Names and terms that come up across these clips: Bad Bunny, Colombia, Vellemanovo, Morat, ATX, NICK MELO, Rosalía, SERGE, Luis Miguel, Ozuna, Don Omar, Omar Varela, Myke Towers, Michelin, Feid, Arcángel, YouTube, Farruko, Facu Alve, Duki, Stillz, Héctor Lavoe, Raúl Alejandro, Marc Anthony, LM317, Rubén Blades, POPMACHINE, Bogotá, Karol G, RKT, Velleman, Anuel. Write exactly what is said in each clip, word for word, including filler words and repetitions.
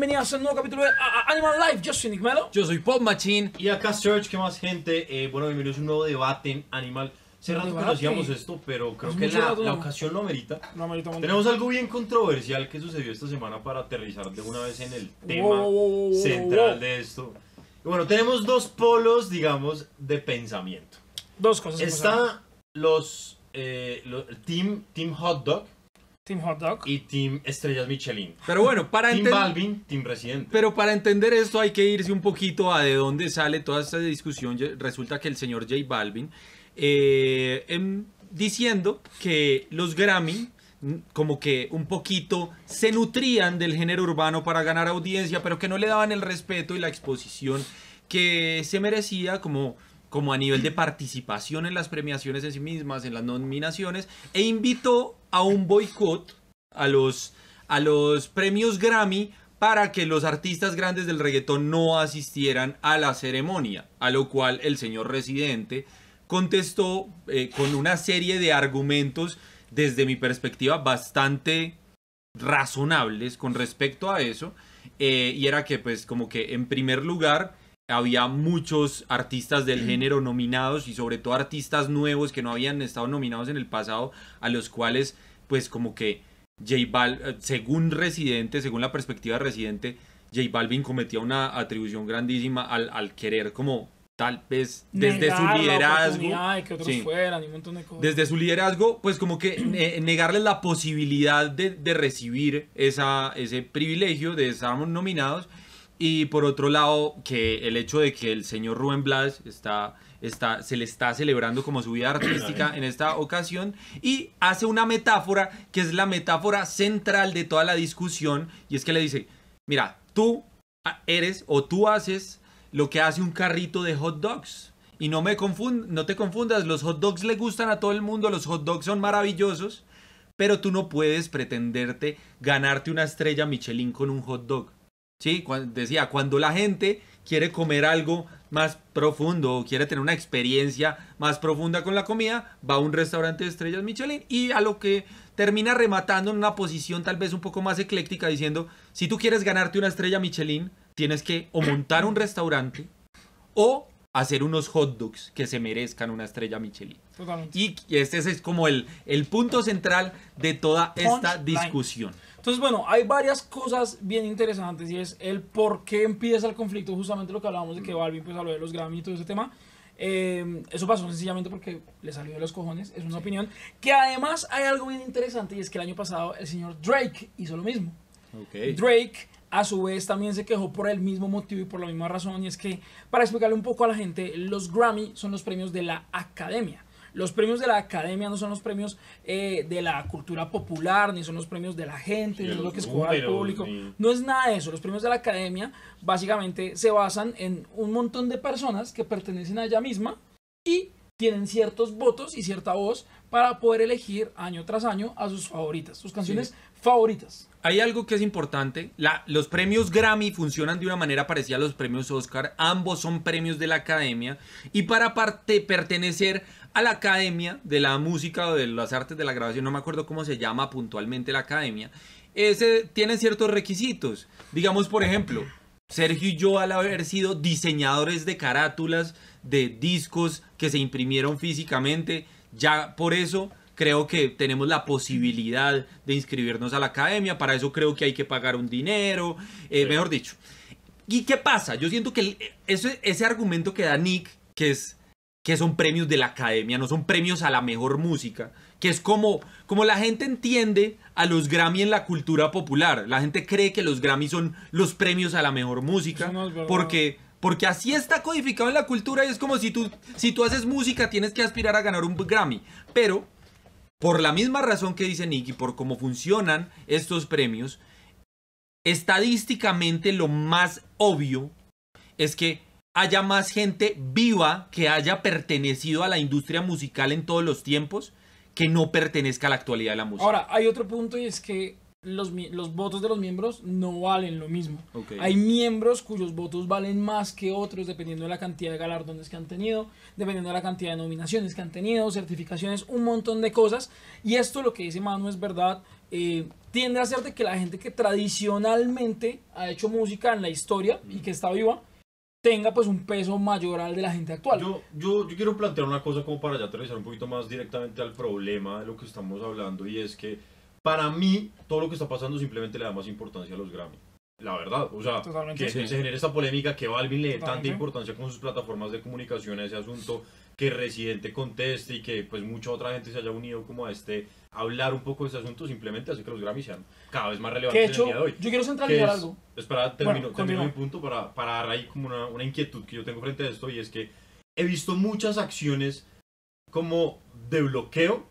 bienvenidos a un nuevo capítulo de Anymal Live. Yo soy Nick Melo. Yo soy POPMACHINE. Y acá Serge, ¿qué más, gente? Eh, bueno, bienvenidos a un nuevo debate en Animal. Hace rato que no hacíamos esto, pero creo que la, la ocasión lo amerita. No amerita Tenemos algo bien controversial que sucedió esta semana para aterrizar de una vez en el tema wow, wow, wow, central wow. de esto. Y bueno, tenemos dos polos, digamos, de pensamiento. Dos cosas. Está los, eh, los Team, team Hot Dog. Team Hot Dog. Y Team Estrellas Michelin. Pero bueno, para Team Balvin, Team Residente. Pero para entender esto hay que irse un poquito a de dónde sale toda esta discusión. Resulta que el señor J Balvin, eh, em, diciendo que los Grammy como que un poquito se nutrían del género urbano para ganar audiencia, pero que no le daban el respeto y la exposición que se merecía como... como a nivel de participación en las premiaciones en sí mismas, en las nominaciones, e invitó a un boicot a los, a los premios Grammy para que los artistas grandes del reggaetón no asistieran a la ceremonia, a lo cual el señor Residente contestó eh, con una serie de argumentos, desde mi perspectiva, bastante razonables con respecto a eso, eh, y era que, pues, como que en primer lugar, había muchos artistas del género nominados y sobre todo artistas nuevos que no habían estado nominados en el pasado, a los cuales pues como que J Balvin, según Residente, según la perspectiva de Residente, J Balvin cometía una atribución grandísima al, al querer como tal vez desde negar su liderazgo, que otros sí, fueran, y un montón de cosas. Desde su liderazgo pues como que eh, negarles la posibilidad de, de recibir esa, ese privilegio de estar nominados. Y por otro lado, que el hecho de que el señor Rubén Blades está, está, se le está celebrando como su vida artística en esta ocasión, y hace una metáfora que es la metáfora central de toda la discusión, y es que le dice, mira, tú eres o tú haces lo que hace un carrito de hot dogs, y no, me confund, no te confundas, los hot dogs le gustan a todo el mundo, los hot dogs son maravillosos, pero tú no puedes pretenderte ganarte una estrella Michelin con un hot dog. Sí, decía, cuando la gente quiere comer algo más profundo o quiere tener una experiencia más profunda con la comida, va a un restaurante de estrellas Michelin, y a lo que termina rematando en una posición tal vez un poco más ecléctica diciendo, si tú quieres ganarte una estrella Michelin, tienes que o montar un restaurante o hacer unos hot dogs que se merezcan una estrella Michelin. Totalmente. Y este es como el, el punto central de toda esta discusión. Entonces, bueno, hay varias cosas bien interesantes, y es el por qué empieza el conflicto, justamente lo que hablábamos de que Balvin pues habló de los Grammy y todo ese tema. Eh, eso pasó sencillamente porque le salió de los cojones, es una sí. opinión. Que además hay algo bien interesante, y es que el año pasado el señor Drake hizo lo mismo. Okay. Drake, a su vez, también se quejó por el mismo motivo y por la misma razón, y es que, para explicarle un poco a la gente, los Grammy son los premios de la academia. Los premios de la academia no son los premios eh, de la cultura popular, ni son los premios de la gente, ni es lo que escoge el público. Ni... No es nada de eso. Los premios de la academia básicamente se basan en un montón de personas que pertenecen a ella misma y tienen ciertos votos y cierta voz para poder elegir año tras año a sus favoritas, sus canciones sí. favoritas. Hay algo que es importante. La, los premios Grammy funcionan de una manera parecida a los premios Oscar. Ambos son premios de la academia. Y para parte, pertenecer a la academia de la música o de las artes de la grabación, no me acuerdo cómo se llama puntualmente la academia, ese, tienen ciertos requisitos. Digamos, por ejemplo, Sergio y yo, al haber sido diseñadores de carátulas, de discos que se imprimieron físicamente, ya por eso creo que tenemos la posibilidad de inscribirnos a la academia. Para eso creo que hay que pagar un dinero, eh, sí. mejor dicho. ¿Y qué pasa? Yo siento que el, ese, ese argumento que da Nick, que es que son premios de la academia, no son premios a la mejor música, que es como, como la gente entiende a los Grammy en la cultura popular. La gente cree que los Grammy son los premios a la mejor música, no, porque... porque así está codificado en la cultura, y es como si tú, si tú haces música tienes que aspirar a ganar un Grammy. Pero por la misma razón que dice Nicky, por cómo funcionan estos premios, estadísticamente lo más obvio es que haya más gente viva que haya pertenecido a la industria musical en todos los tiempos que no pertenezca a la actualidad de la música. Ahora, hay otro punto, y es que Los, los votos de los miembros no valen lo mismo. Okay. Hay miembros cuyos votos valen más que otros, dependiendo de la cantidad de galardones que han tenido, dependiendo de la cantidad de nominaciones que han tenido, certificaciones, un montón de cosas. Y esto, lo que dice Manu, es verdad. eh, tiende a ser de que la gente que tradicionalmente ha hecho música en la historia y que está viva, tenga pues un peso mayor al de la gente actual. Yo, yo, yo quiero plantear una cosa como para ya aterrizar un poquito más directamente al problema de lo que estamos hablando, y es que para mí todo lo que está pasando simplemente le da más importancia a los Grammy. La verdad, o sea, totalmente que sí. Se genera esta polémica, que Balvin le dé tanta importancia con sus plataformas de comunicación a ese asunto, que Residente conteste y que pues mucha otra gente se haya unido como a este, a hablar un poco de ese asunto, simplemente hace que los Grammys sean cada vez más relevantes en el día de hoy. Yo quiero centralizar es, algo. Espera, termino, bueno, termino mi punto para, para dar ahí como una, una inquietud que yo tengo frente a esto, y es que he visto muchas acciones como de bloqueo,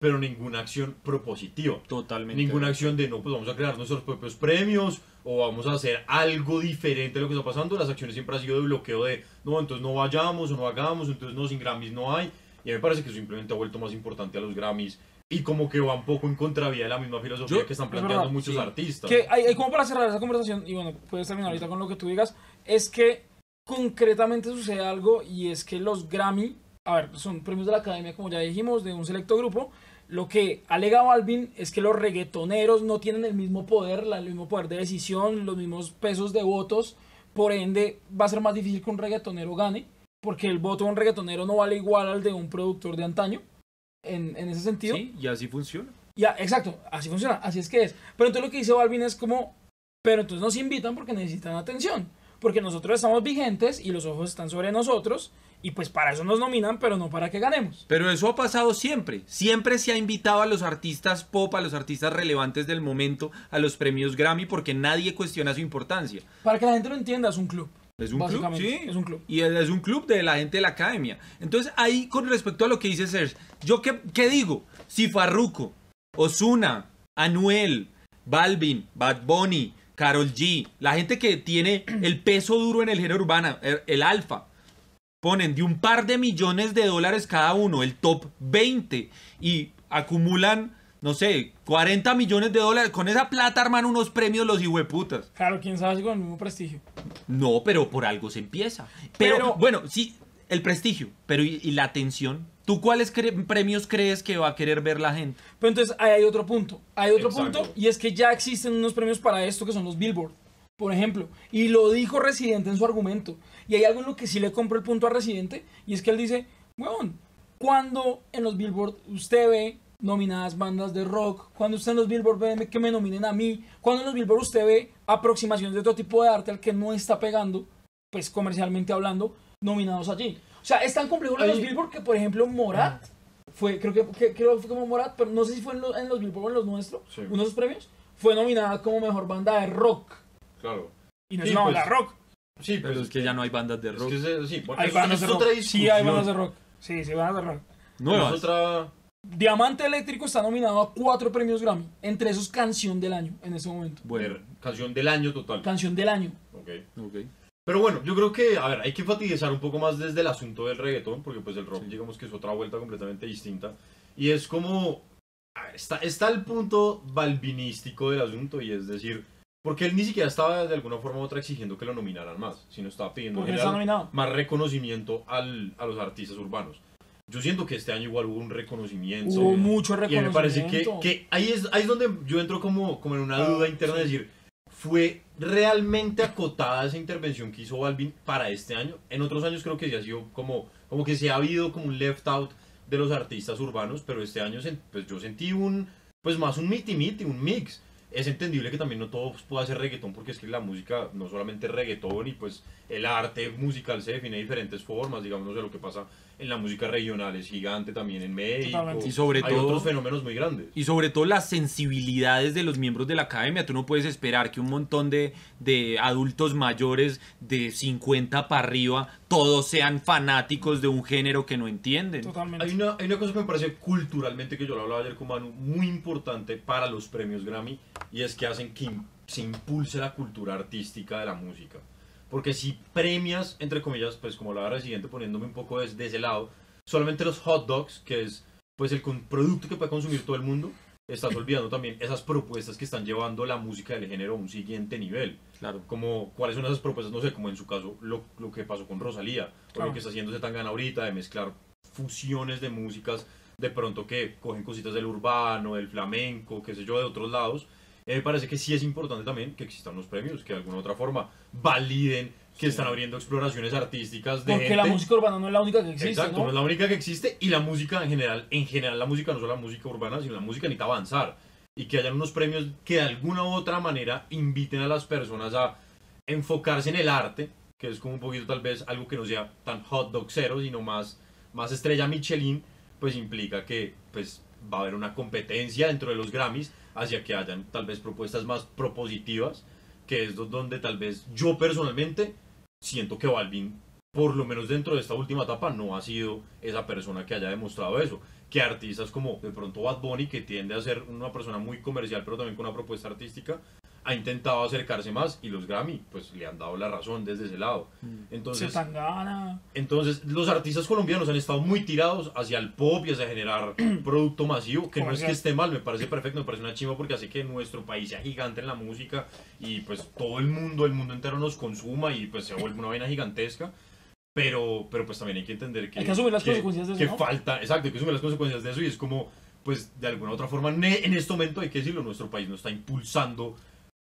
pero ninguna acción propositiva. Totalmente. Ninguna acción de, no, pues vamos a crear nuestros propios premios o vamos a hacer algo diferente de lo que está pasando. Las acciones siempre han sido de bloqueo de, no, entonces no vayamos o no hagamos, entonces no, sin Grammys no hay. Y a mí me parece que simplemente ha vuelto más importante a los Grammys y como que va un poco en contravía de la misma filosofía Yo, que están planteando verdad, muchos sí. artistas. Que hay, hay como para cerrar esa conversación, y bueno, puedes terminar ahorita con lo que tú digas, es que concretamente sucede algo, y es que los Grammy, a ver, son premios de la academia, como ya dijimos, de un selecto grupo. Lo que alega Balvin es que los reggaetoneros no tienen el mismo poder, el mismo poder de decisión, los mismos pesos de votos. Por ende, va a ser más difícil que un reggaetonero gane, porque el voto de un reggaetonero no vale igual al de un productor de antaño, en, en ese sentido. Sí, y así funciona. Ya, exacto, así funciona, así es que es. Pero entonces lo que dice Balvin es como, pero entonces nos invitan porque necesitan atención, porque nosotros estamos vigentes y los ojos están sobre nosotros, y pues para eso nos nominan, pero no para que ganemos. Pero eso ha pasado siempre. Siempre se ha invitado a los artistas pop, a los artistas relevantes del momento, a los premios Grammy, porque nadie cuestiona su importancia. Para que la gente lo entienda, es un club. Es un club, sí. Es un club. Y es un club de la gente de la academia. Entonces ahí, con respecto a lo que dice Serge, ¿yo qué, qué digo? Si Farruko, Ozuna, Anuel, Balvin, Bad Bunny, Karol G, la gente que tiene el peso duro en el género urbano, el, el alfa, ponen de un par de millones de dólares cada uno, el top veinte, y acumulan, no sé, cuarenta millones de dólares. Con esa plata arman unos premios los hijueputas. Claro, quién sabe si con el mismo prestigio. No, pero por algo se empieza. Pero, pero bueno, sí, el prestigio, pero y, y la atención. ¿Tú cuáles cre premios crees que va a querer ver la gente? Pero entonces ahí hay otro punto, hay otro Exacto. punto, y es que ya existen unos premios para esto que son los Billboard, por ejemplo, y lo dijo Residente en su argumento. Y hay algo en lo que sí le compro el punto a Residente, y es que él dice, weón, cuando en los Billboard usted ve nominadas bandas de rock, cuando usted en los Billboard ve que me nominen a mí, cuando en los Billboard usted ve aproximaciones de otro tipo de arte al que no está pegando, pues comercialmente hablando, nominados allí. O sea, es tan complejo lo de los Billboard que, por ejemplo, Morat, fue, creo que, que creo fue como Morat, pero no sé si fue en los, en los Billboard o en los nuestros, sí. uno de esos premios, fue nominada como mejor banda de rock. Claro. Y no es sí, una pues, banda rock. Sí, pero, pero es que ya no hay bandas de rock. Es que, sí, bueno, hay es, bandas es de rock. Sí, hay bandas de rock. Sí, sí, bandas de rock. Nuevas. Es otra... Diamante Eléctrico está nominado a cuatro premios Grammy. Entre esos, Canción del Año en este momento. Bueno, Canción del Año total. Canción del Año. Ok. okay. Pero bueno, yo creo que, a ver, hay que enfatizar un poco más desde el asunto del reggaetón, porque pues el rock, sí. digamos que es otra vuelta completamente distinta. Y es como... A ver, está, está el punto balvinístico del asunto, y es decir... Porque él ni siquiera estaba de alguna forma u otra exigiendo que lo nominaran más, sino estaba pidiendo más reconocimiento al, a los artistas urbanos. Yo siento que este año igual hubo un reconocimiento. Hubo mucho reconocimiento. Y me parece que, que ahí, es, ahí es donde yo entro como, como en una duda interna de decir, ¿fue realmente acotada esa intervención que hizo Balvin para este año? En otros años creo que sí ha sido como, como que se ha habido como un left out de los artistas urbanos, pero este año pues yo sentí un, pues más un miti-miti, un mix. Es entendible que también no todo pueda ser reggaetón, porque es que la música no solamente es reggaetón, y pues el arte musical se define de diferentes formas, digamos, no sé, lo que pasa en la música regional es gigante también en México, y sobre hay todo, otros fenómenos muy grandes. Y sobre todo las sensibilidades de los miembros de la academia, tú no puedes esperar que un montón de, de adultos mayores de cincuenta para arriba, todos sean fanáticos de un género que no entienden. Totalmente. Hay una, hay una cosa que me parece culturalmente, que yo lo hablaba ayer con Manu, muy importante para los premios Grammy, y es que hacen que se impulse la cultura artística de la música. Porque si premias, entre comillas, pues como la Residente, poniéndome un poco desde ese lado, solamente los hot dogs, que es pues el producto que puede consumir todo el mundo, estás olvidando también esas propuestas que están llevando la música del género a un siguiente nivel. Claro. Como, ¿cuáles son esas propuestas? No sé, como en su caso, lo, lo que pasó con Rosalía, claro. o lo que está haciéndose Tangana ahorita, de mezclar fusiones de músicas de pronto que cogen cositas del urbano, del flamenco, qué sé yo, de otros lados. Eh, me parece que sí es importante también que existan los premios, que de alguna u otra forma validen que sí. están abriendo exploraciones artísticas de Porque gente. La música urbana no es la única que existe. Exacto, ¿no? no es la única que existe, y la música en general, en general la música, no solo la música urbana, sino la música necesita avanzar. Y que hayan unos premios que de alguna u otra manera inviten a las personas a enfocarse en el arte, que es como un poquito tal vez algo que no sea tan hot dog cero, sino más, más estrella Michelin, pues implica que pues, va a haber una competencia dentro de los Grammys hacia que hayan tal vez propuestas más propositivas, que es donde tal vez yo personalmente siento que Balvin, por lo menos dentro de esta última etapa, no ha sido esa persona que haya demostrado eso. Que artistas como de pronto Bad Bunny, que tiende a ser una persona muy comercial pero también con una propuesta artística, ha intentado acercarse más, y los Grammy pues le han dado la razón desde ese lado. Entonces, Tangana. Entonces los artistas colombianos han estado muy tirados hacia el pop y hacia generar producto masivo, que no es que esté mal, me parece perfecto, me parece una chimba porque hace que nuestro país sea gigante en la música y pues todo el mundo, el mundo entero nos consuma y pues se vuelve una vaina gigantesca. Pero, pero pues también hay que entender que... Hay que asumir las que, consecuencias de eso, que ¿no? falta, exacto, hay que asumir las consecuencias de eso, y es como, pues de alguna u otra forma, en este momento hay que decirlo, nuestro país no está impulsando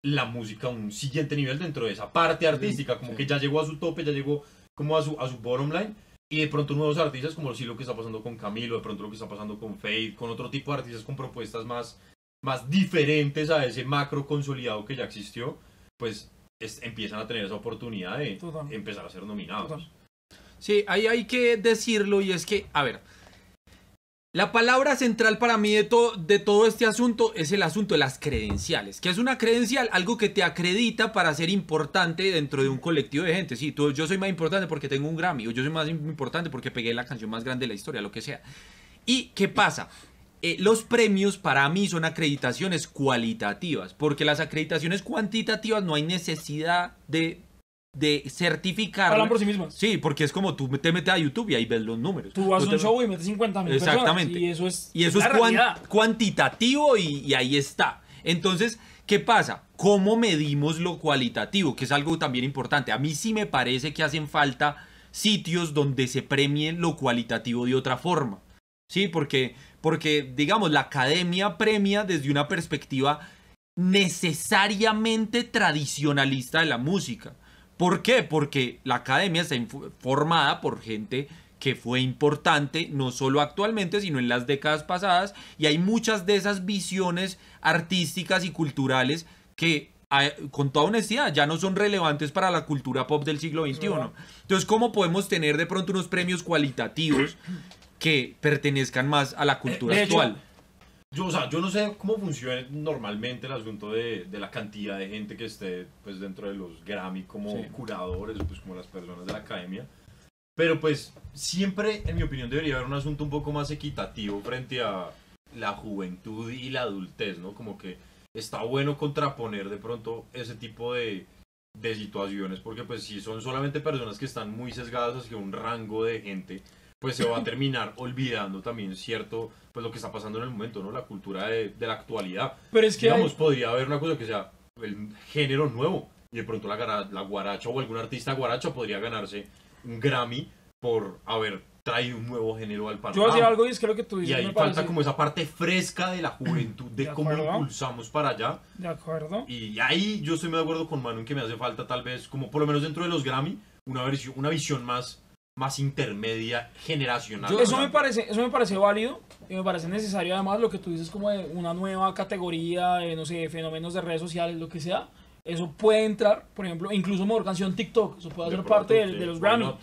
la música a un siguiente nivel dentro de esa parte artística, sí, como sí. que ya llegó a su tope, ya llegó como a su, a su bottom line, y de pronto nuevos artistas, como sí, lo que está pasando con Camilo, de pronto lo que está pasando con Feid, con otro tipo de artistas con propuestas más, más diferentes a ese macro consolidado que ya existió, pues es, empiezan a tener esa oportunidad de Total. empezar a ser nominados. Total. Sí, ahí hay que decirlo, y es que, a ver, la palabra central para mí de, to de todo este asunto es el asunto de las credenciales. ¿Qué es una credencial? Algo que te acredita para ser importante dentro de un colectivo de gente. Sí, tú, yo soy más importante porque tengo un Grammy, o yo soy más importante porque pegué la canción más grande de la historia, lo que sea. ¿Y qué pasa? Eh, los premios para mí son acreditaciones cualitativas, porque las acreditaciones cuantitativas no hay necesidad de... de certificar. Hablan por sí mismas. Sí, porque es como tú te metes a YouTube y ahí ves los números. Tú vas a un te... show y metes cincuenta mil Exactamente. Personas. Y eso es, y eso es, es cuan, cuantitativo y, y ahí está. Entonces, ¿qué pasa? ¿Cómo medimos lo cualitativo? Que es algo también importante. A mí sí me parece que hacen falta sitios donde se premie lo cualitativo de otra forma. Sí, porque, porque digamos, la academia premia desde una perspectiva necesariamente tradicionalista de la música. ¿Por qué? Porque la academia está formada por gente que fue importante, no solo actualmente, sino en las décadas pasadas, y hay muchas de esas visiones artísticas y culturales que, con toda honestidad, ya no son relevantes para la cultura pop del siglo veintiuno. Entonces, ¿cómo podemos tener de pronto unos premios cualitativos que pertenezcan más a la cultura actual? Yo, o sea, yo no sé cómo funciona normalmente el asunto de, de la cantidad de gente que esté pues, dentro de los Grammy como sí. curadores, pues como las personas de la academia. Pero pues siempre, en mi opinión, debería haber un asunto un poco más equitativo frente a la juventud y la adultez, ¿no? Como que está bueno contraponer de pronto ese tipo de, de situaciones, porque pues si son solamente personas que están muy sesgadas hacia un rango de gente, pues se va a terminar olvidando también, ¿cierto? Pues lo que está pasando en el momento, ¿no? La cultura de, de la actualidad. Pero es que digamos, hay... podría haber una cosa que sea el género nuevo, y de pronto la, la guaracha o algún artista guaracha podría ganarse un Grammy por haber traído un nuevo género al panorama. Yo voy a decir algo, y es que lo que tú dices, y ahí me falta parece... como esa parte fresca de la juventud, de, de cómo impulsamos para allá. De acuerdo. Y ahí yo estoy muy de acuerdo con Manu en que me hace falta tal vez, como por lo menos dentro de los Grammy, una, versión, una visión más... más intermedia, generacional. Yo, eso, me parece, eso me parece válido y me parece necesario, además, lo que tú dices como de una nueva categoría de, no sé, fenómenos de redes sociales, lo que sea. Eso puede entrar, por ejemplo, incluso mejor canción TikTok, eso puede hacer parte de, de los Grammy.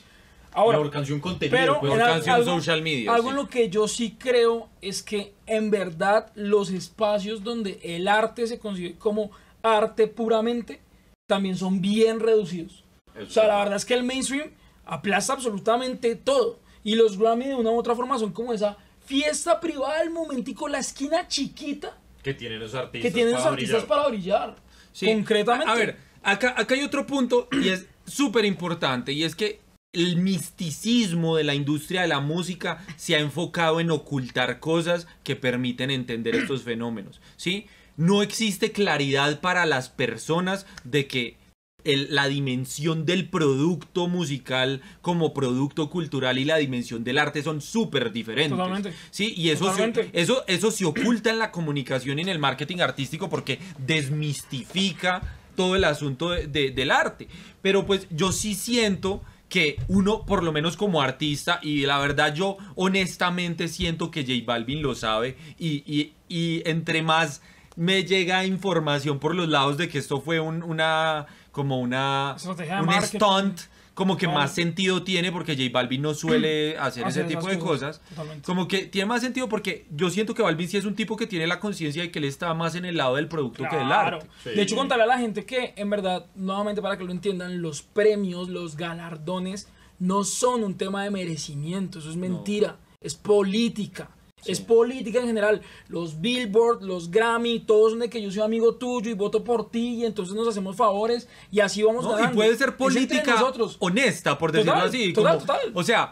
Ahora, mejor canción contenido, pero mejor canción algo, social media. Algo sí. en lo que yo sí creo es que, en verdad, los espacios donde el arte se concibe como arte puramente, también son bien reducidos. Eso. O sea, la verdad es que el mainstream... aplasta absolutamente todo, y los Grammy de una u otra forma son como esa fiesta privada del momentico, la esquina chiquita que tienen los artistas, que tienen para, los artistas brillar. para brillar sí. concretamente. A ver, acá, acá hay otro punto y es súper importante, y es que el misticismo de la industria de la música se ha enfocado en ocultar cosas que permiten entender estos fenómenos, ¿sí? No existe claridad para las personas de que el, la dimensión del producto musical como producto cultural y la dimensión del arte son súper diferentes. Totalmente. Sí, y eso se, eso, eso se oculta en la comunicación y en el marketing artístico porque desmistifica todo el asunto de, de, del arte. Pero pues yo sí siento que uno, por lo menos como artista, y la verdad yo honestamente siento que J Balvin lo sabe, y, y, y entre más me llega información por los lados de que esto fue un, una como una un stunt, como que claro. más sentido tiene, porque J Balvin no suele hacer Hace ese tipo de cosas, cosas. como que tiene más sentido, porque yo siento que Balvin sí es un tipo que tiene la conciencia de que él está más en el lado del producto claro. que del arte. Sí. De hecho, contarle a la gente que, en verdad, nuevamente para que lo entiendan, los premios, los galardones no son un tema de merecimiento, eso es mentira, no. es política. Sí. Es política en general. Los Billboard, los Grammy, todos son de que yo soy amigo tuyo y voto por ti y entonces nos hacemos favores y así vamos ganando. No, y puede ser política honesta, por decirlo total, así. Total, como, total. O sea,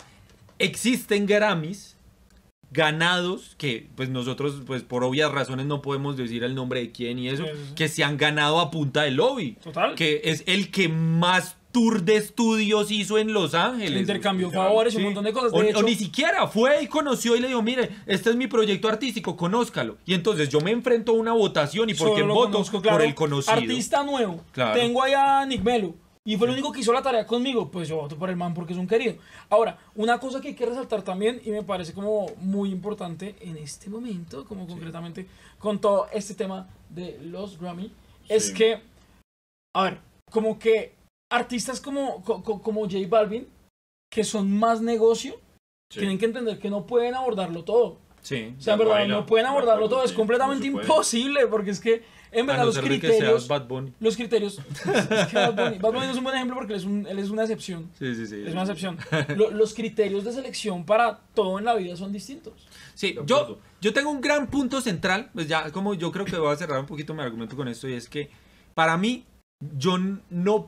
existen Grammys ganados, que pues nosotros pues por obvias razones no podemos decir el nombre de quién y eso, sí, sí. que se han ganado a punta de lobby. Total. Que es el que más tour de estudios hizo en Los Ángeles. Intercambió favores, sí. un montón de cosas. De o, hecho, o ni siquiera fue y conoció y le dijo, mire, este es mi proyecto artístico, conózcalo. Y entonces yo me enfrento a una votación y por quién voto, conozco, claro, por el conocido. Artista nuevo. Claro. Tengo allá a Nick Melo y fue el único que hizo la tarea conmigo. Pues yo voto por el man porque es un querido. Ahora, una cosa que hay que resaltar también y me parece como muy importante en este momento, como sí. concretamente con todo este tema de los Grammy, sí. es que, a ver, como que artistas como, como, como J Balvin, que son más negocio, sí. tienen que entender que no pueden abordarlo todo. Sí, o sea, en verdad, baila, no pueden abordarlo todo. Sí, es completamente imposible, porque es que, en verdad, los criterios, Bad Bunny. los criterios... Es que Bad Bunny, Bad Bunny no es un buen ejemplo porque él es, un, él es una excepción. Sí, sí, sí. Es una excepción. Lo, los criterios de selección para todo en la vida son distintos. Sí, yo, yo tengo un gran punto central, pues ya como yo creo que voy a cerrar un poquito mi argumento con esto, y es que, para mí, yo no...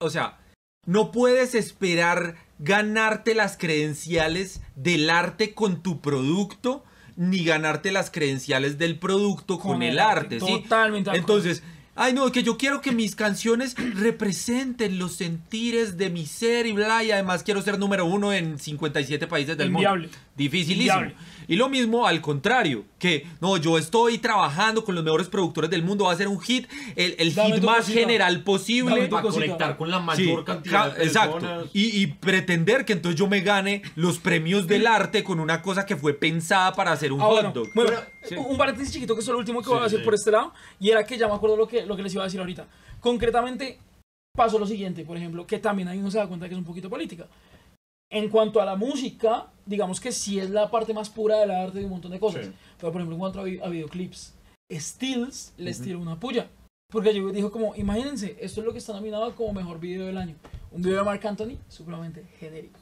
O sea, no puedes esperar ganarte las credenciales del arte con tu producto, ni ganarte las credenciales del producto con, con el arte, ¿sí? Totalmente. Entonces, ay no, que yo quiero que mis canciones representen los sentires de mi ser y bla, y además quiero ser número uno en cincuenta y siete países del Inviable. mundo. Dificilísimo. Inviable. Y lo mismo al contrario, que no, yo estoy trabajando con los mejores productores del mundo, va a ser un hit, el, el hit más cosita. general posible. Para conectar con la mayor sí, cantidad de exacto. personas. Y, y pretender que entonces yo me gane los premios del arte con una cosa que fue pensada para hacer un ah, hot dog. Bueno, bueno sí. un paréntesis chiquito que es lo último que sí, voy a decir sí. por este lado, y era que ya me acuerdo lo que, lo que les iba a decir ahorita. Concretamente, pasó lo siguiente, por ejemplo, que también ahí uno se da cuenta que es un poquito política. En cuanto a la música, digamos que sí es la parte más pura del arte y un montón de cosas. Sí. Pero, por ejemplo, en cuanto a, vi a videoclips, Stillz les uh-huh. tiró una puya. Porque yo dijo como, imagínense, esto es lo que está nominado como mejor video del año. Un video de Marc Anthony, supremamente genérico.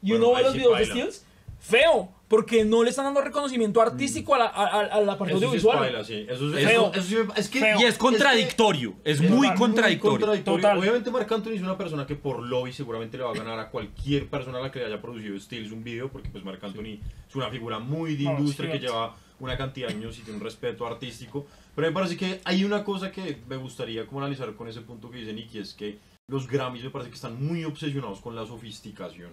Y uno ve los videos de Stillz, feo, porque no le están dando reconocimiento artístico mm. a, la, a, a la parte eso audiovisual. Sí es, baila, sí. eso es, feo. Eso, eso es que, feo. Y es contradictorio, es, que, es, es muy, contradictorio. muy contradictorio. Total. Obviamente Marc Anthony es una persona que por lobby seguramente le va a ganar a cualquier persona a la que le haya producido Stillz un video, porque pues Marc Anthony sí. es una figura muy de industria oh, que lleva una cantidad de años y tiene un respeto artístico. Pero me parece que hay una cosa que me gustaría como analizar con ese punto que dice Nicky, es que los Grammys me parece que están muy obsesionados con la sofisticación.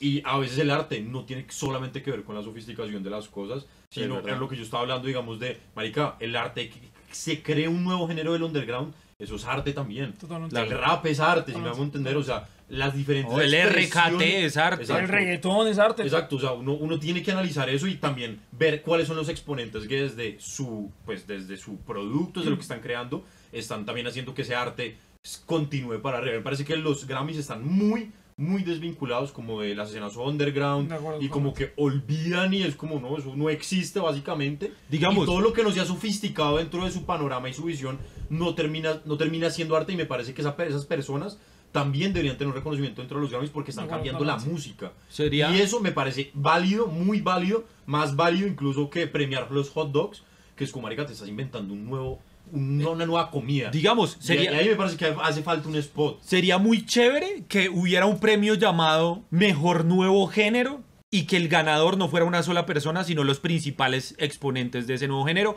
Y a veces el arte no tiene solamente que ver con la sofisticación de las cosas, sino sí, es lo que yo estaba hablando, digamos, de, marica, el arte, se crea un nuevo género del underground, eso es arte también. Totalmente. El rap es arte, Totalmente. si me hago entender, o sea, las diferentes oh, el R K T es arte. Exacto. El reggaetón es arte. Exacto, o sea, uno, uno tiene que analizar eso y también ver cuáles son los exponentes que desde su, pues, desde su producto, desde mm. lo que están creando, están también haciendo que ese arte continúe para arriba. Me parece que los Grammys están muy... muy desvinculados como de las escenas underground acuerdo, y como que olvidan y es como no, eso no existe básicamente, digamos, y todo lo que no sea sofisticado dentro de su panorama y su visión no termina, no termina siendo arte, y me parece que esa, esas personas también deberían tener un reconocimiento dentro de los Grammys porque están cambiando la música. ¿Sería? Y eso me parece válido, muy válido, más válido incluso que premiar los hot dogs, que es como, marica, te estás inventando un nuevo una nueva comida, digamos, sería, y ahí me parece que hace falta un spot. Sería muy chévere que hubiera un premio llamado Mejor Nuevo Género y que el ganador no fuera una sola persona, sino los principales exponentes de ese nuevo género,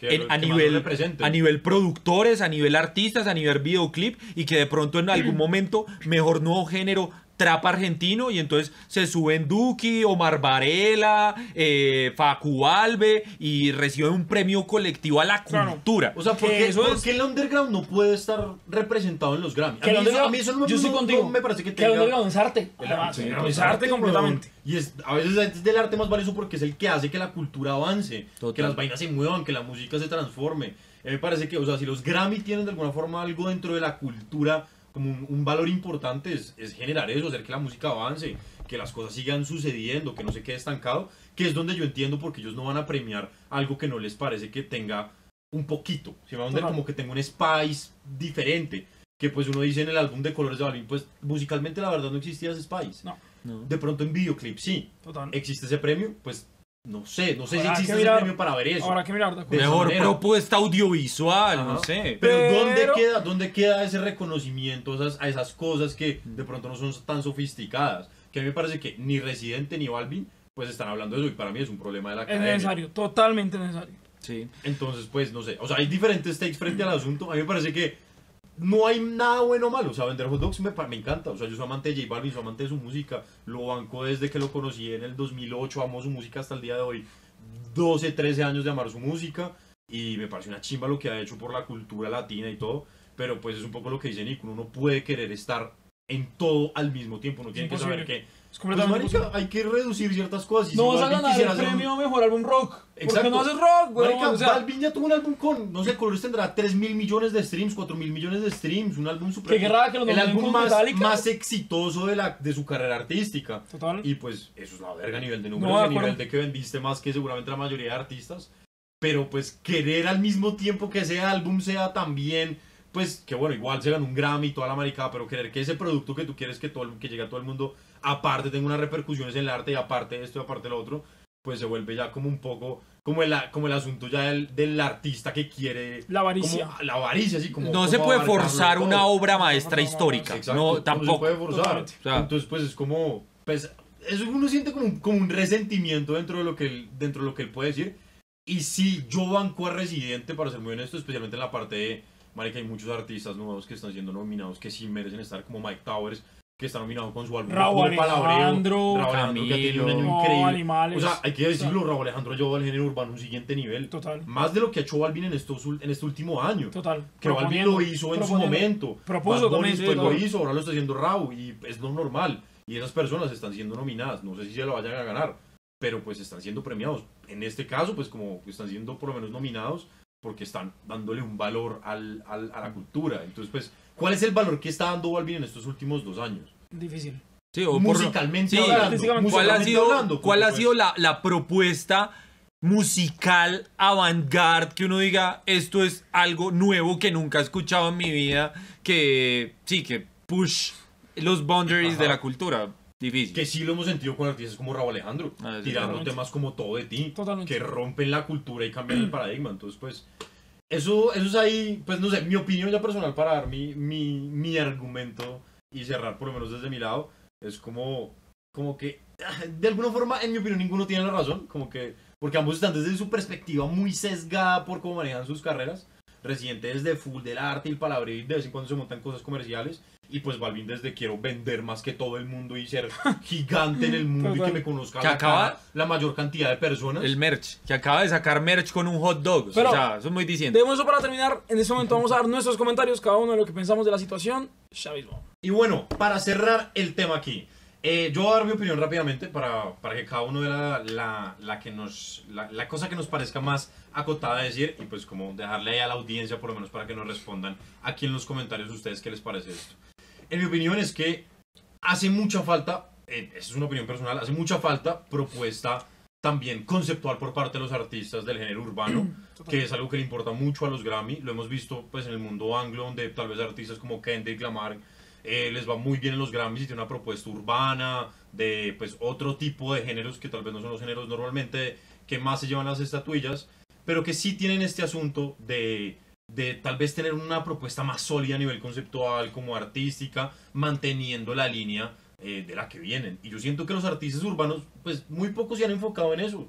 en, a, nivel, a nivel productores, a nivel artistas, a nivel videoclip, y que de pronto en algún momento mejor nuevo género trap argentino, y entonces se suben Duki, Omar Varela, eh, Facu Alve, y reciben un premio colectivo a la cultura. Claro. O sea, porque eso ¿por qué el underground no puede estar representado en los Grammy? A mí, el a mí eso no, yo no, contigo, no me parece que tenga... Que el underground es arte. El, además, sí, no, es arte completamente. Y es, a veces es del arte más valioso porque es el que hace que la cultura avance, total, que las vainas se muevan, que la música se transforme. A mí me parece que, o sea, si los Grammy tienen de alguna forma algo dentro de la cultura como un, un valor importante, es, es generar eso, hacer que la música avance, que las cosas sigan sucediendo, que no se quede estancado, que es donde yo entiendo porque ellos no van a premiar algo que no les parece que tenga un poquito, ¿sí? Como que tenga un spice diferente, que pues uno dice en el álbum de Colores de Balvin, pues musicalmente la verdad no existía ese spice. No, no. De pronto en videoclip sí. Total. ¿Existe ese premio? Pues no sé, no sé ahora si existe mirar, un premio para ver eso. Ahora que mirar, de mejor manera, propuesta audiovisual, ajá, no sé. Pero, pero... ¿dónde, queda, ¿dónde queda ese reconocimiento a esas, a esas cosas que de pronto no son tan sofisticadas? Que a mí me parece que ni Residente ni Balvin pues están hablando de eso, y para mí es un problema de la academia. Es necesario, totalmente necesario. Sí. Entonces pues no sé, o sea, hay diferentes takes frente al asunto. A mí me parece que no hay nada bueno o malo, o sea, vender hot dogs me, me encanta, o sea, yo soy amante de J Balvin, soy amante de su música, lo banco desde que lo conocí en el dos mil ocho, amo su música hasta el día de hoy, doce, trece años de amar su música, y me parece una chimba lo que ha hecho por la cultura latina y todo, pero pues es un poco lo que dice Nick, uno no puede querer estar en todo al mismo tiempo, uno tiene que saber que... Pues, marica, hay que reducir ciertas cosas. Si no vas a ganar el premio un... mejor álbum rock. Exacto. Porque no haces rock, güey. Marica, o sea... Balvin ya tuvo un álbum con, no sé, Colores tendrá tres mil millones de streams, cuatro mil millones de streams, un álbum super... Qué rara que los el álbum más, más exitoso de, la, de su carrera artística. Total. Y pues eso es la verga a nivel de números, no, a nivel de que vendiste más que seguramente la mayoría de artistas. Pero pues querer al mismo tiempo que ese álbum sea también... Pues que bueno, igual se ganó un Grammy y toda la maricada, pero querer que ese producto que tú quieres que, todo el, que llegue a todo el mundo, aparte tenga unas repercusiones en el arte, y aparte esto y aparte lo otro, pues se vuelve ya como un poco, como el, como el asunto ya del, del artista que quiere... La avaricia. Como, la avaricia, así como... No se puede forzar una todo. obra maestra histórica. Exacto, no, tampoco. No se puede forzar. O sea, entonces pues es como... Pues, eso uno siente como un, como un resentimiento dentro de, lo que él, dentro de lo que él puede decir. Y sí, yo banco a Residente, para ser muy honesto, especialmente en la parte de... Marica, hay muchos artistas nuevos que están siendo nominados que sí merecen estar, como Myke Towers, que está nominado con su álbum Raúl Alejandro, Raúl Alejandro que tiene un año no, increíble. Animales, o sea, hay que decirlo, total. Raúl Alejandro llevó al género urbano a un siguiente nivel. Total. Más de lo que ha hecho Balvin en, estos, en este último año. Total. Que Balvin lo hizo en su momento. Propuso Bad Bunny, también, pues, lo hizo, ahora lo está haciendo Raúl, y es lo normal. Y esas personas están siendo nominadas. No sé si se lo vayan a ganar, pero pues están siendo premiados. En este caso, pues como están siendo por lo menos nominados, porque están dándole un valor al, al, a la cultura. Entonces, pues, ¿cuál es el valor que está dando Balvin en estos últimos dos años? Difícil. Sí, o musicalmente, por... sí, hablando, musicalmente ¿cuál ha sido, hablando, ¿cuál ha sido la, la propuesta musical avant-garde que uno diga, esto es algo nuevo que nunca he escuchado en mi vida, que sí, que push los boundaries, ajá, de la cultura? Difícil. Que sí lo hemos sentido con artistas como Raúl Alejandro, ah, tirando temas como Todo de Ti, totalmente, que rompen la cultura y cambian el paradigma. Entonces pues eso, eso es ahí, pues no sé, mi opinión ya personal para dar mi, mi, mi argumento y cerrar por lo menos desde mi lado, es como, como que de alguna forma en mi opinión ninguno tiene la razón, como que porque ambos están desde su perspectiva muy sesgada por cómo manejan sus carreras. Residente desde full del arte y el palabreo, de vez en cuando se montan cosas comerciales, y pues Balvin desde quiero vender más que todo el mundo y ser gigante en el mundo y que me conozca que la, acaba, cara, la mayor cantidad de personas. El merch, que acaba de sacar merch con un hot dog. Pero, o sea, eso es muy diciendo. Debemos eso para terminar. En este momento vamos a dar nuestros comentarios, cada uno de lo que pensamos de la situación. Y bueno, para cerrar el tema aquí, eh, yo voy a dar mi opinión rápidamente para, para que cada uno de la, la, la, que nos, la, la cosa que nos parezca más acotada de decir, y pues como dejarle ahí a la audiencia por lo menos para que nos respondan aquí en los comentarios ustedes qué les parece esto. En mi opinión es que hace mucha falta, eh, esa es una opinión personal, hace mucha falta propuesta también conceptual por parte de los artistas del género urbano, que es algo que le importa mucho a los Grammy. Lo hemos visto pues en el mundo anglo, donde tal vez artistas como Kendrick Lamar eh, les va muy bien en los Grammys y tiene una propuesta urbana de pues otro tipo de géneros que tal vez no son los géneros normalmente que más se llevan las estatuillas, pero que sí tienen este asunto de... de tal vez tener una propuesta más sólida a nivel conceptual como artística, manteniendo la línea eh, de la que vienen. Y yo siento que los artistas urbanos, pues muy pocos se han enfocado en eso.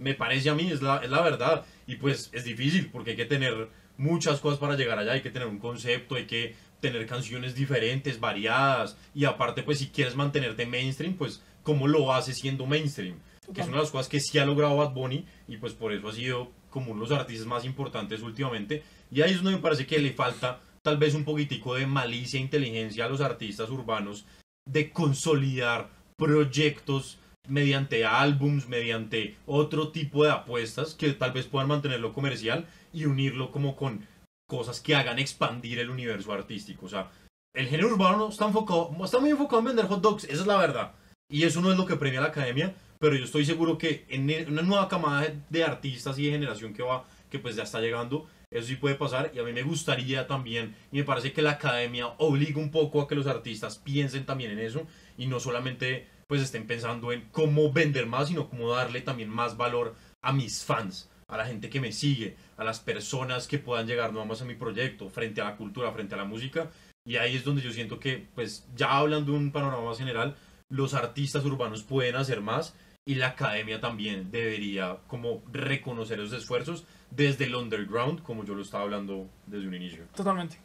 Me parece a mí, es la, es la verdad. Y pues es difícil porque hay que tener muchas cosas para llegar allá. Hay que tener un concepto, hay que tener canciones diferentes, variadas. Y aparte, pues si quieres mantenerte mainstream, pues ¿cómo lo haces siendo mainstream? Okay. Que es una de las cosas que sí ha logrado Bad Bunny. Y pues por eso ha sido como uno de los artistas más importantes últimamente. Y ahí es donde me parece que le falta tal vez un poquitico de malicia e inteligencia a los artistas urbanos de consolidar proyectos mediante álbums, mediante otro tipo de apuestas que tal vez puedan mantenerlo comercial y unirlo como con cosas que hagan expandir el universo artístico. O sea, el género urbano está enfocado, está muy enfocado en vender hot dogs, esa es la verdad. Y eso no es lo que premia la academia, pero yo estoy seguro que en una nueva camada de artistas y de generación que va, que pues ya está llegando, eso sí puede pasar. Y a mí me gustaría también, y me parece que la academia obliga un poco a que los artistas piensen también en eso y no solamente pues estén pensando en cómo vender más, sino cómo darle también más valor a mis fans, a la gente que me sigue, a las personas que puedan llegar no más a mi proyecto, frente a la cultura, frente a la música. Y ahí es donde yo siento que, pues ya hablando de un panorama más general, los artistas urbanos pueden hacer más y la academia también debería como reconocer esos esfuerzos desde el underground, como yo lo estaba hablando desde un inicio. Totalmente.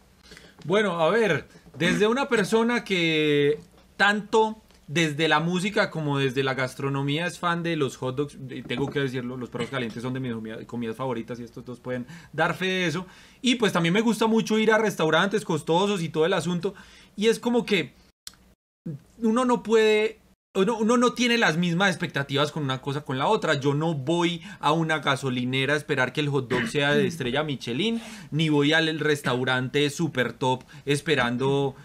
Bueno, a ver, desde una persona que tanto desde la música como desde la gastronomía es fan de los hot dogs, tengo que decirlo, los perros calientes son de mis comidas favoritas y estos dos pueden dar fe de eso. Y pues también me gusta mucho ir a restaurantes costosos y todo el asunto. Y es como que uno no puede, uno, uno no tiene las mismas expectativas con una cosa con la otra. Yo no voy a una gasolinera a esperar que el hot dog sea de estrella Michelin, ni voy al restaurante super top esperando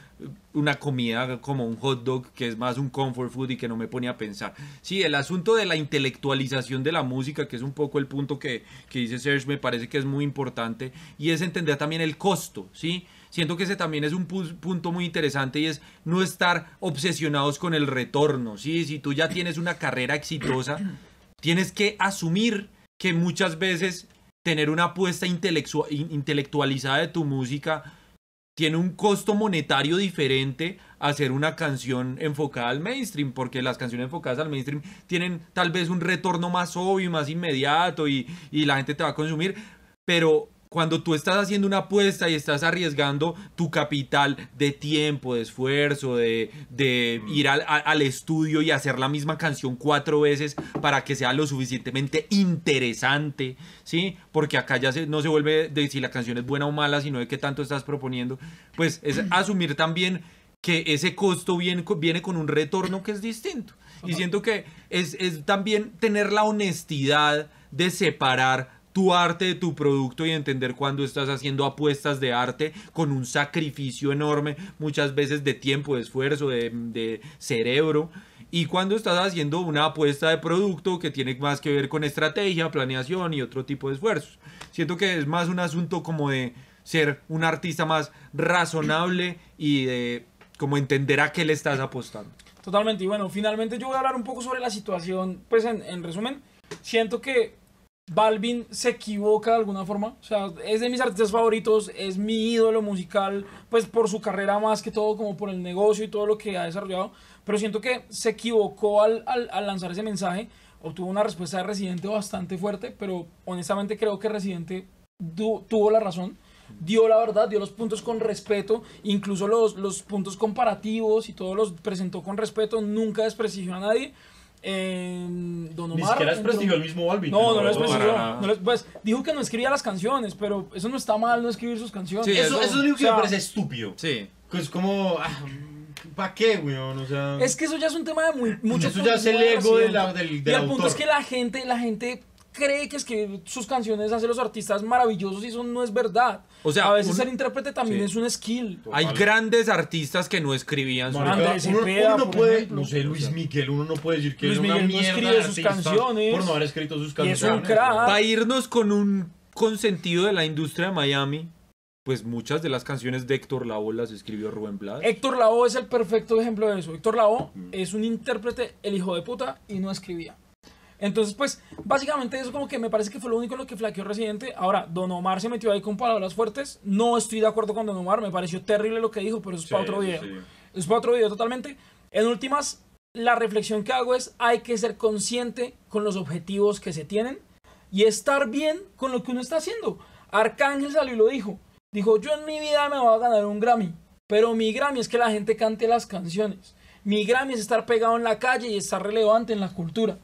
una comida como un hot dog que es más un comfort food y que no me pone a pensar. Sí, el asunto de la intelectualización de la música, que es un poco el punto que, que dice Serge, me parece que es muy importante, y es entender también el costo, ¿sí? Siento que ese también es un pu punto muy interesante, y es no estar obsesionados con el retorno, ¿sí? Si tú ya tienes una carrera exitosa, tienes que asumir que muchas veces tener una apuesta intelectu intelectualizada de tu música tiene un costo monetario diferente a hacer una canción enfocada al mainstream, porque las canciones enfocadas al mainstream tienen tal vez un retorno más obvio, más inmediato, y, y la gente te va a consumir. Pero cuando tú estás haciendo una apuesta y estás arriesgando tu capital de tiempo, de esfuerzo, de, de ir al, a, al estudio y hacer la misma canción cuatro veces para que sea lo suficientemente interesante, ¿sí? Porque acá ya se, no se vuelve de si la canción es buena o mala, sino de qué tanto estás proponiendo. Pues es asumir también que ese costo viene, viene con un retorno que es distinto. Y siento que es, es también tener la honestidad de separar tu arte de tu producto y entender cuando estás haciendo apuestas de arte con un sacrificio enorme, muchas veces de tiempo, de esfuerzo, de, de cerebro, y cuando estás haciendo una apuesta de producto que tiene más que ver con estrategia, planeación y otro tipo de esfuerzos. Siento que es más un asunto como de ser un artista más razonable y de como entender a qué le estás apostando. Totalmente. Y bueno, finalmente yo voy a hablar un poco sobre la situación, pues en, en resumen, siento que Balvin se equivoca de alguna forma, o sea, es de mis artistas favoritos, es mi ídolo musical, pues por su carrera más que todo, como por el negocio y todo lo que ha desarrollado, pero siento que se equivocó al, al, al lanzar ese mensaje. Obtuvo una respuesta de Residente bastante fuerte, pero honestamente creo que Residente tuvo la razón, dio la verdad, dio los puntos con respeto, incluso los, los puntos comparativos y todos los presentó con respeto, nunca desprestigió a nadie. Eh, Don Omar, ni siquiera es prestigió el mismo Balvin. No, no lo es prestigió. No, pues, dijo que no escribía las canciones, pero eso no está mal, no escribir sus canciones. Sí, eso, eso, eso es lo que o sea, me parece estúpido. Sí. Es como, ah, ¿para qué, weón? O sea, es que eso ya es un tema de muy, muchos. Eso ya es el ego de la, del, del y el autor. Punto es que la gente, la gente cree que escribir sus canciones hace los artistas maravillosos, y eso no es verdad. O sea, a veces un, el intérprete también sí. es un skill. Total. Hay grandes artistas que no escribían sus canciones. Uno, uno no puede, ejemplo, no sé, Luis Miguel, uno no puede decir que Luis es una Miguel mierda no escribe sus canciones por no haber escrito sus canciones. Y es un crack. Para irnos con un consentido de la industria de Miami, pues muchas de las canciones de Héctor Lavoe las escribió Rubén Blades. Héctor Lavoe es el perfecto ejemplo de eso. Héctor Lavoe mm. es un intérprete, el hijo de puta, y no escribía. Entonces, pues, básicamente eso como que me parece que fue lo único en lo que flaqueó Residente. Ahora, Don Omar se metió ahí con palabras fuertes. No estoy de acuerdo con Don Omar, me pareció terrible lo que dijo, pero eso es sí, para otro video. Sí. Es para otro video totalmente. En últimas, la reflexión que hago es: hay que ser consciente con los objetivos que se tienen y estar bien con lo que uno está haciendo. Arcángel salió y lo dijo. Dijo: yo en mi vida me voy a ganar un Grammy, pero mi Grammy es que la gente cante las canciones. Mi Grammy es estar pegado en la calle y estar relevante en la cultura.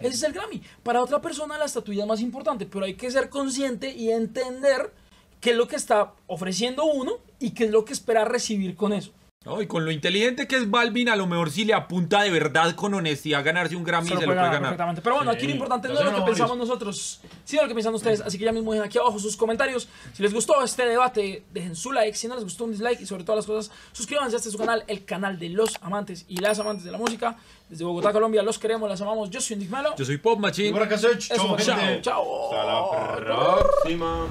Ese es el Grammy. Para otra persona la estatuilla es más importante, pero hay que ser consciente y entender qué es lo que está ofreciendo uno y qué es lo que espera recibir con eso. No, y con lo inteligente que es Balvin, a lo mejor si le apunta de verdad con honestidad ganarse un Grammy, se lo, se lo puede ganar. Perfectamente. Pero bueno, sí, aquí lo importante no es lo que no, pensamos no. nosotros, sino lo que piensan ustedes. Así que ya mismo dejen aquí abajo sus comentarios. Si les gustó este debate, dejen su like. Si no les gustó, un dislike. Y sobre todas las cosas, suscríbanse a este su canal, el canal de los amantes y las amantes de la música. Desde Bogotá, Colombia, los queremos, las amamos. Yo soy Nick Melo. Yo soy PopMachine. Y por acá soy Chau. Chao. Hasta la próxima.